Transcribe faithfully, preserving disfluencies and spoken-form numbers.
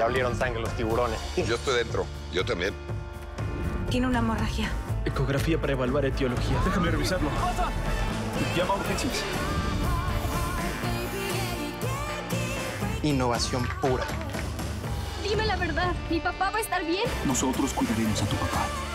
Ya olieron sangre los tiburones. Yo estoy dentro. Yo también. Tiene una hemorragia. Ecografía para evaluar etiología. Déjame revisarlo. Llama a urgencias. Innovación pura. Dime la verdad. ¿Mi papá va a estar bien? Nosotros cuidaremos a tu papá.